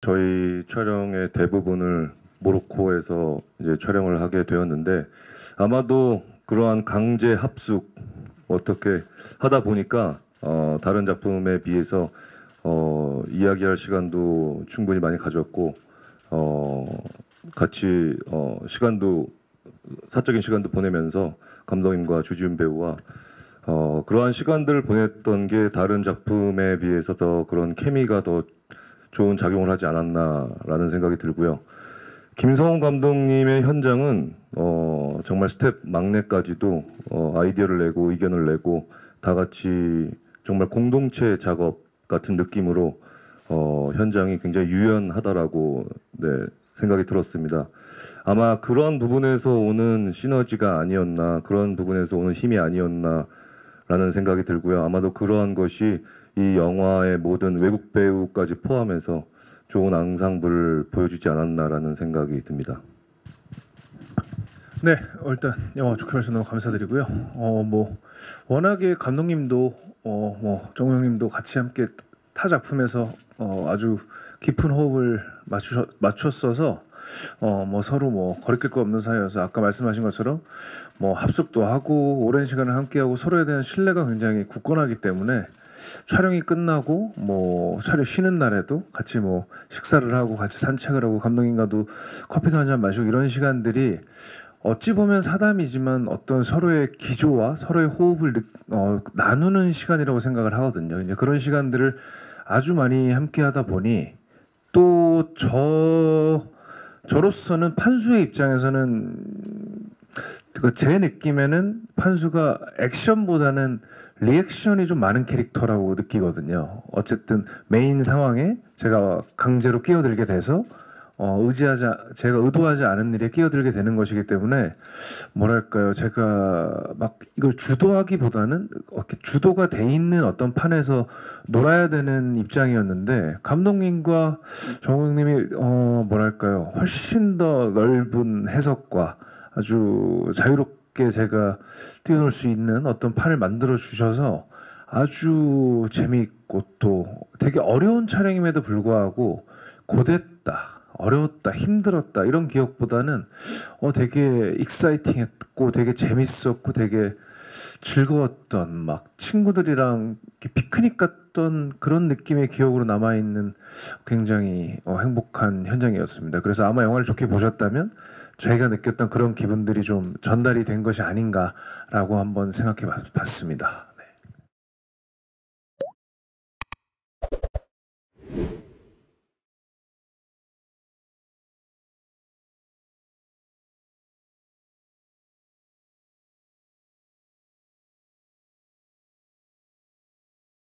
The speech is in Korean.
저희 촬영의 대부분을 모로코에서 이제 촬영을 하게 되었는데, 아마도 그러한 강제 합숙 어떻게 하다 보니까 다른 작품에 비해서 이야기할 시간도 충분히 많이 가졌고, 같이 시간도 사적인 시간도 보내면서 감독님과 주지훈 배우와 그러한 시간들을 보냈던 게 다른 작품에 비해서 더 그런 케미가 더 좋은 작용을 하지 않았나라는 생각이 들고요. 김성훈 감독님의 현장은 정말 스텝 막내까지도 아이디어를 내고 의견을 내고 다 같이 정말 공동체 작업 같은 느낌으로 현장이 굉장히 유연하다라고 생각이 들었습니다. 아마 그런 부분에서 오는 시너지가 아니었나, 그런 부분에서 오는 힘이 아니었나라는 생각이 들고요. 아마도 그러한 것이 이 영화의 모든 외국 배우까지 포함해서 좋은 앙상블을 보여주지 않았나라는 생각이 듭니다. 네, 일단 영화 좋게 봐주셔서 너무 감사드리고요. 워낙에 감독님도 정우 형님도 같이 함께 타 작품에서 아주 깊은 호흡을 맞췄어서 서로 거리낄 거 없는 사이여서, 아까 말씀하신 것처럼 합숙도 하고 오랜 시간을 함께하고 서로에 대한 신뢰가 굉장히 굳건하기 때문에 촬영이 끝나고 촬영 쉬는 날에도 같이 식사를 하고 같이 산책을 하고 감독님과도 커피도 한잔 마시고, 이런 시간들이 어찌 보면 사담이지만 어떤 서로의 기조와 서로의 호흡을 나누는 시간이라고 생각을 하거든요. 이제 그런 시간들을 아주 많이 함께하다 보니 또 저로서는 판수의 입장에서는 제 느낌에는 판수가 액션보다는 리액션이 좀 많은 캐릭터라고 느끼거든요. 어쨌든 메인 상황에 제가 강제로 끼어들게 돼서 제가 의도하지 않은 일에 끼어들게 되는 것이기 때문에, 뭐랄까요, 제가 막 이걸 주도하기보다는 주도가 돼 있는 어떤 판에서 놀아야 되는 입장이었는데, 감독님과 정우님이 뭐랄까요, 훨씬 더 넓은 해석과 아주 자유롭게 제가 뛰어놀 수 있는 어떤 판을 만들어 주셔서 아주 재미있고, 또 되게 어려운 촬영임에도 불구하고 고됐다, 어려웠다, 힘들었다 이런 기억보다는 되게 익사이팅했고 되게 재밌었고 되게 즐거웠던, 막 친구들이랑 피크닉 갔던 그런 느낌의 기억으로 남아있는 굉장히 행복한 현장이었습니다. 그래서 아마 영화를 좋게 보셨다면 저희가 느꼈던 그런 기분들이 좀 전달이 된 것이 아닌가라고 한번 생각해 봤습니다.